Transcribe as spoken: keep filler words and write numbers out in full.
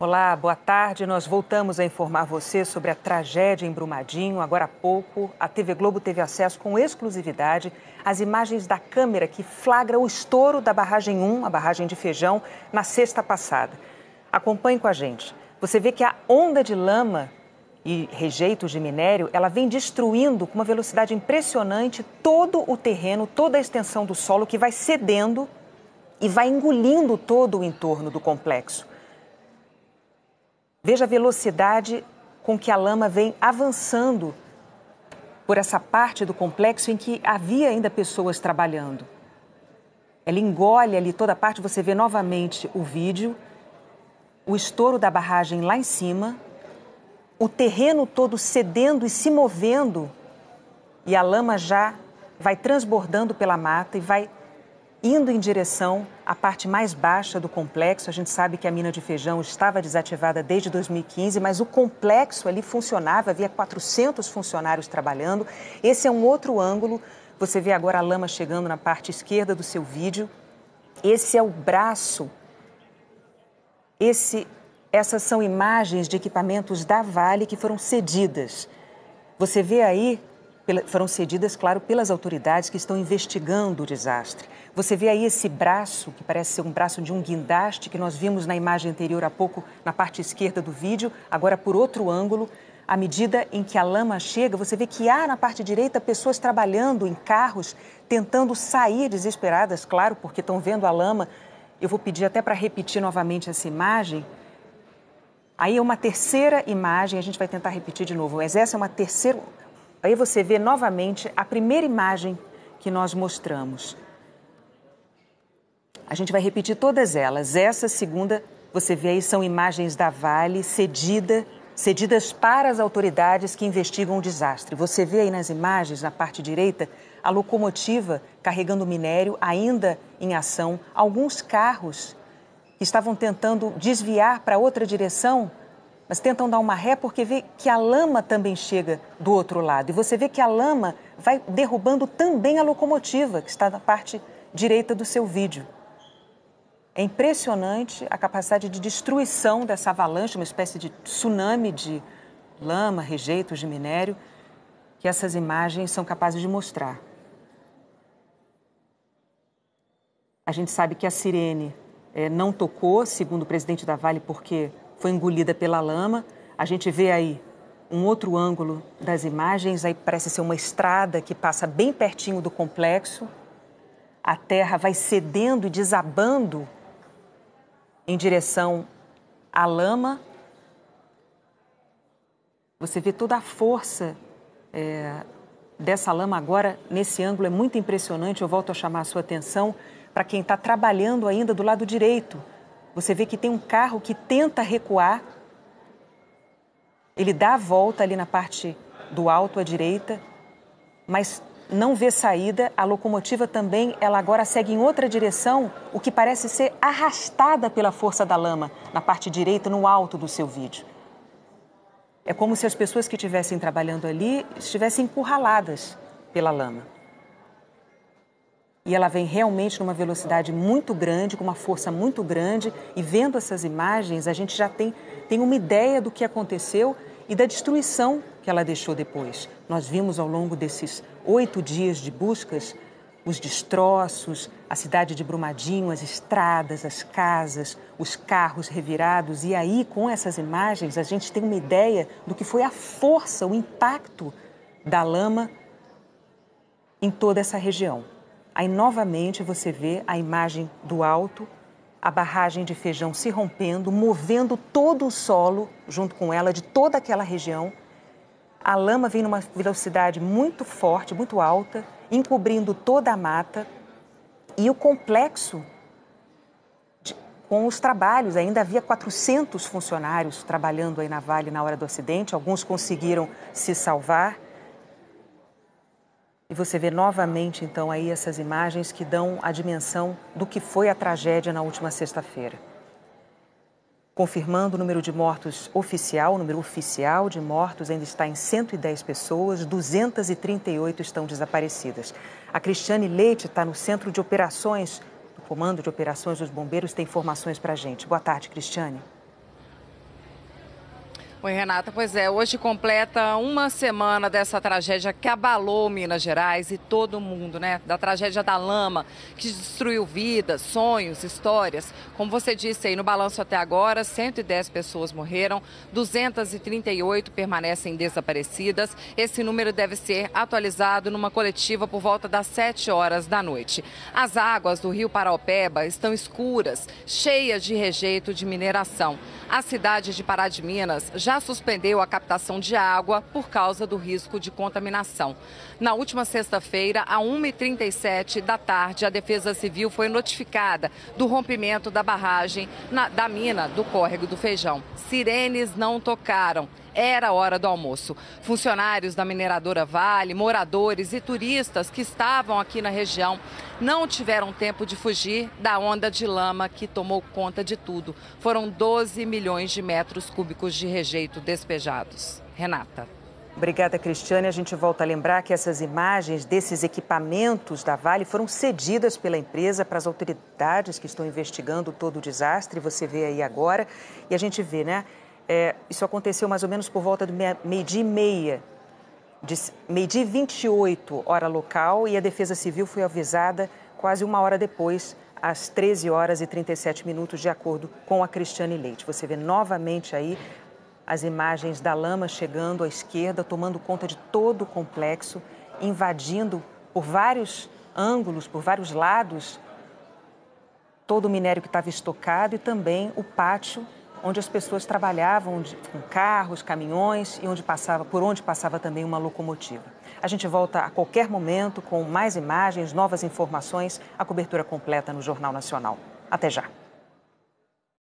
Olá, boa tarde. Nós voltamos a informar você sobre a tragédia em Brumadinho. Agora há pouco, a T V Globo teve acesso com exclusividade às imagens da câmera que flagra o estouro da barragem um, a barragem de Feijão, na sexta passada. Acompanhe com a gente. Você vê que a onda de lama e rejeitos de minério, ela vem destruindo com uma velocidade impressionante todo o terreno, toda a extensão do solo que vai cedendo e vai engolindo todo o entorno do complexo. Veja a velocidade com que a lama vem avançando por essa parte do complexo em que havia ainda pessoas trabalhando. Ela engole ali toda a parte, você vê novamente o vídeo, o estouro da barragem lá em cima, o terreno todo cedendo e se movendo, e a lama já vai transbordando pela mata e vai indo em direção à parte mais baixa do complexo. A gente sabe que a mina de Feijão estava desativada desde dois mil e quinze, mas o complexo ali funcionava, havia quatrocentos funcionários trabalhando. Esse é um outro ângulo, você vê agora a lama chegando na parte esquerda do seu vídeo. Esse é o braço, esse, essas são imagens de equipamentos da Vale que foram cedidas. Você vê aí, foram cedidas, claro, pelas autoridades que estão investigando o desastre. Você vê aí esse braço, que parece ser um braço de um guindaste, que nós vimos na imagem anterior há pouco, na parte esquerda do vídeo, agora por outro ângulo. À medida em que a lama chega, você vê que há na parte direita pessoas trabalhando em carros, tentando sair desesperadas, claro, porque estão vendo a lama. Eu vou pedir até para repetir novamente essa imagem. Aí é uma terceira imagem, a gente vai tentar repetir de novo, mas essa é uma terceira... Aí você vê novamente a primeira imagem que nós mostramos. A gente vai repetir todas elas. Essa segunda, você vê aí, são imagens da Vale cedida, cedidas para as autoridades que investigam o desastre. Você vê aí nas imagens, na parte direita, a locomotiva carregando minério ainda em ação. Alguns carros que estavam tentando desviar para outra direção, mas tentam dar uma ré porque vê que a lama também chega do outro lado. E você vê que a lama vai derrubando também a locomotiva, que está na parte direita do seu vídeo. É impressionante a capacidade de destruição dessa avalanche, uma espécie de tsunami de lama, rejeitos de minério, que essas imagens são capazes de mostrar. A gente sabe que a sirene eh, não tocou, segundo o presidente da Vale, porque... foi engolida pela lama. A gente vê aí um outro ângulo das imagens, aí parece ser uma estrada que passa bem pertinho do complexo. A terra vai cedendo e desabando em direção à lama. Você vê toda a força é, dessa lama agora, nesse ângulo é muito impressionante. Eu volto a chamar a sua atenção para quem está trabalhando ainda do lado direito. Você vê que tem um carro que tenta recuar, ele dá a volta ali na parte do alto à direita, mas não vê saída. A locomotiva também, ela agora segue em outra direção, o que parece ser arrastada pela força da lama na parte direita, no alto do seu vídeo. É como se as pessoas que estivessem trabalhando ali estivessem encurraladas pela lama. E ela vem realmente numa velocidade muito grande, com uma força muito grande. E vendo essas imagens, a gente já tem, tem uma ideia do que aconteceu e da destruição que ela deixou depois. Nós vimos ao longo desses oito dias de buscas os destroços, a cidade de Brumadinho, as estradas, as casas, os carros revirados. E aí, com essas imagens, a gente tem uma ideia do que foi a força, o impacto da lama em toda essa região. Aí, novamente, você vê a imagem do alto, a barragem de Feijão se rompendo, movendo todo o solo, junto com ela, de toda aquela região. A lama vem numa velocidade muito forte, muito alta, encobrindo toda a mata. E o complexo, de, com os trabalhos, ainda havia quatrocentos funcionários trabalhando aí na Vale na hora do acidente. Alguns conseguiram se salvar. E você vê novamente, então, aí essas imagens que dão a dimensão do que foi a tragédia na última sexta-feira. Confirmando o número de mortos oficial, o número oficial de mortos ainda está em cento e dez pessoas, duzentas e trinta e oito estão desaparecidas. A Cristiane Leite está no Centro de Operações, do Comando de Operações dos Bombeiros, tem informações para a gente. Boa tarde, Cristiane. Oi, Renata. Pois é, hoje completa uma semana dessa tragédia que abalou Minas Gerais e todo mundo, né? Da tragédia da lama, que destruiu vidas, sonhos, histórias. Como você disse aí, no balanço até agora, cento e dez pessoas morreram, duzentas e trinta e oito permanecem desaparecidas. Esse número deve ser atualizado numa coletiva por volta das sete horas da noite. As águas do rio Paraopeba estão escuras, cheias de rejeito de mineração. A cidade de Pará de Minas já já suspendeu a captação de água por causa do risco de contaminação. Na última sexta-feira, à uma e trinta e sete da tarde, a Defesa Civil foi notificada do rompimento da barragem na, da mina do córrego do Feijão. Sirenes não tocaram. Era a hora do almoço. Funcionários da mineradora Vale, moradores e turistas que estavam aqui na região não tiveram tempo de fugir da onda de lama que tomou conta de tudo. Foram doze milhões de metros cúbicos de rejeito despejados. Renata. Obrigada, Cristiane. A gente volta a lembrar que essas imagens desses equipamentos da Vale foram cedidas pela empresa para as autoridades que estão investigando todo o desastre. Você vê aí agora e a gente vê, né? É, isso aconteceu mais ou menos por volta do meio-dia e meia, meio-dia e vinte e oito, hora local, e a Defesa Civil foi avisada quase uma hora depois, às treze horas e trinta e sete minutos, de acordo com a Cristiane Leite. Você vê novamente aí as imagens da lama chegando à esquerda, tomando conta de todo o complexo, invadindo por vários ângulos, por vários lados, todo o minério que estava estocado e também o pátio onde as pessoas trabalhavam com carros, caminhões e onde passava, por onde passava também uma locomotiva. A gente volta a qualquer momento com mais imagens, novas informações, a cobertura completa no Jornal Nacional. Até já!